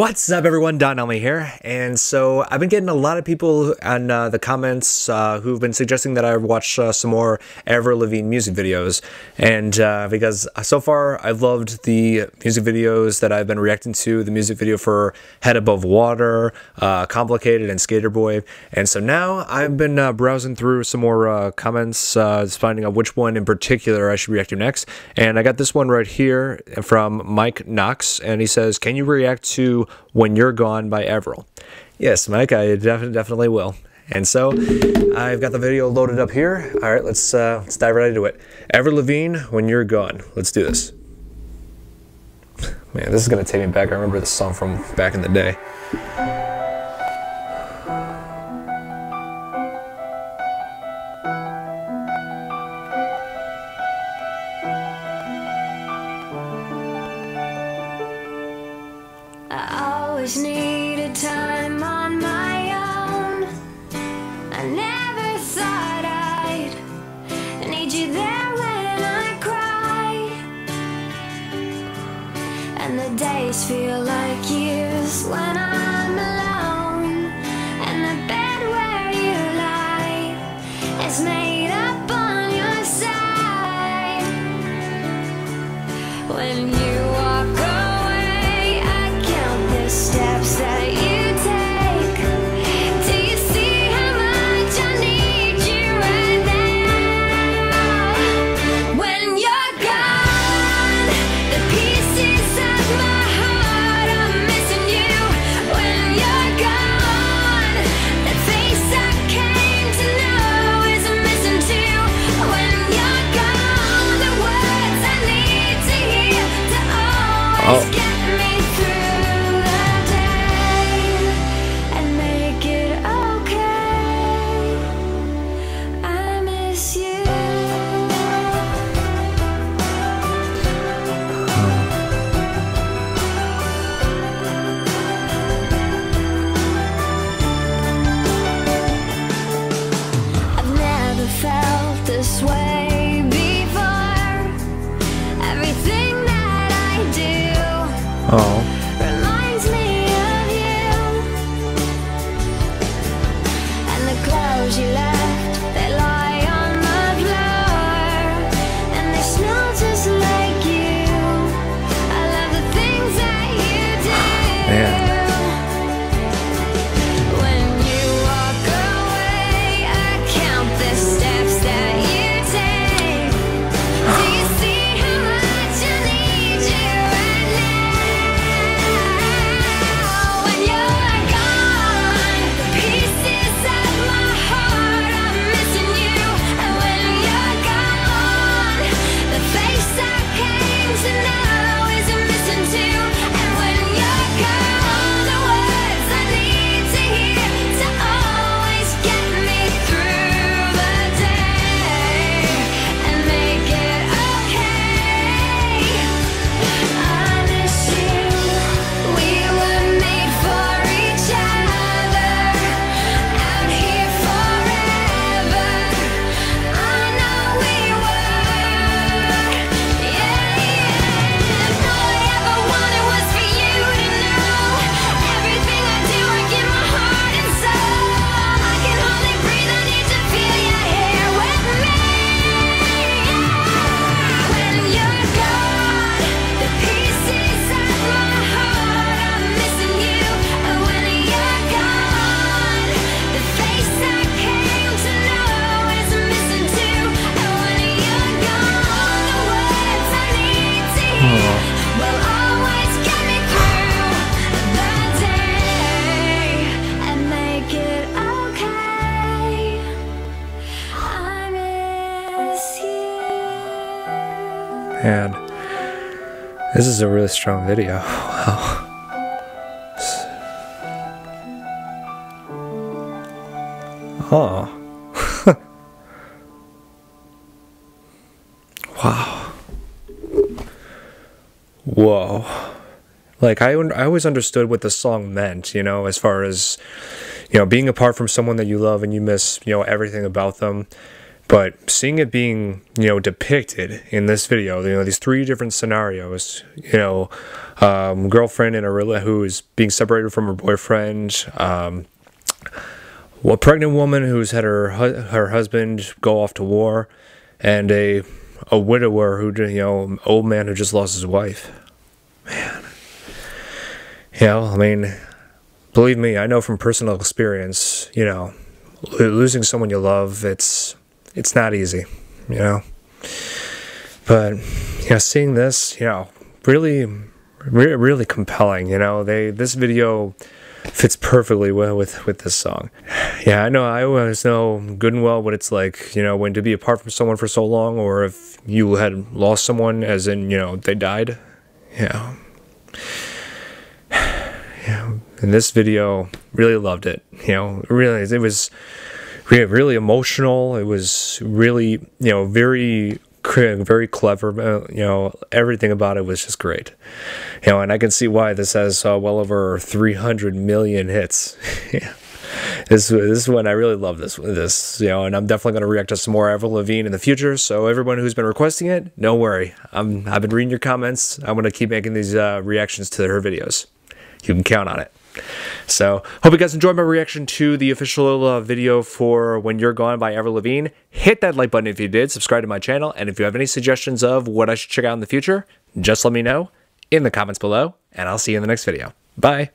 What's up, everyone? Don Elmi here. And so I've been getting a lot of people on the comments who've been suggesting that I watch some more Avril Lavigne music videos. And because so far I've loved the music videos that I've been reacting to, the music video for Head Above Water, Complicated, and Skater Boy. And so now I've been browsing through some more comments, finding out which one in particular I should react to next. And I got this one right here from Mike Knox, and he says, "Can you react to When You're Gone by Avril?" Yes, Mike, I definitely will. And so I've got the video loaded up here. All right, let's dive right into it. Avril Lavigne, When You're Gone. Let's do this. Man, this is gonna take me back. I remember this song from back in the day. I always needed time on my own. I never thought I'd need you there when I cry. And the days feel like years when I'm alone. And the bed where you lie is made up on your side. When you walk away, steps that you take. Do you see how much I need you right now? When you're gone, the pieces of my heart are missing you. When you're gone, the face I came to know is missing too. When you're gone, the words I need to hear to always get me through. Oh. Reminds me of you. And the clothes you left, they lie on the floor, and they smell just like you. I love the things that you do. Man. Man, this is a really strong video. Wow. Oh. Wow. Whoa. Like, I always understood what the song meant, you know, as far as, you know, being apart from someone that you love and you miss, you know, everything about them. But seeing it being, depicted in this video, these three different scenarios, girlfriend in a who is being separated from her boyfriend, a pregnant woman who's had her husband go off to war, and a widower who, old man who just lost his wife. Man. I mean, believe me, I know from personal experience, losing someone you love, it's not easy, but, seeing this, really compelling, this video fits perfectly well with this song. Yeah, I know, I always know good and well what it's like, when to be apart from someone for so long, or if you had lost someone, as in, they died, yeah, and this video, really loved it, really, it was really emotional. It was really, very clever. Everything about it was just great. And I can see why this has well over 300 million hits. Yeah. This one, I really love this, and I'm definitely going to react to some more Avril Lavigne in the future. So everyone who's been requesting it, don't worry. I've been reading your comments. I'm going to keep making these reactions to her videos. You can count on it. So, hope you guys enjoyed my reaction to the official video for When You're Gone by Avril Lavigne. Hit that like button if you did, subscribe to my channel, and if you have any suggestions of what I should check out in the future, just let me know in the comments below, and I'll see you in the next video. Bye!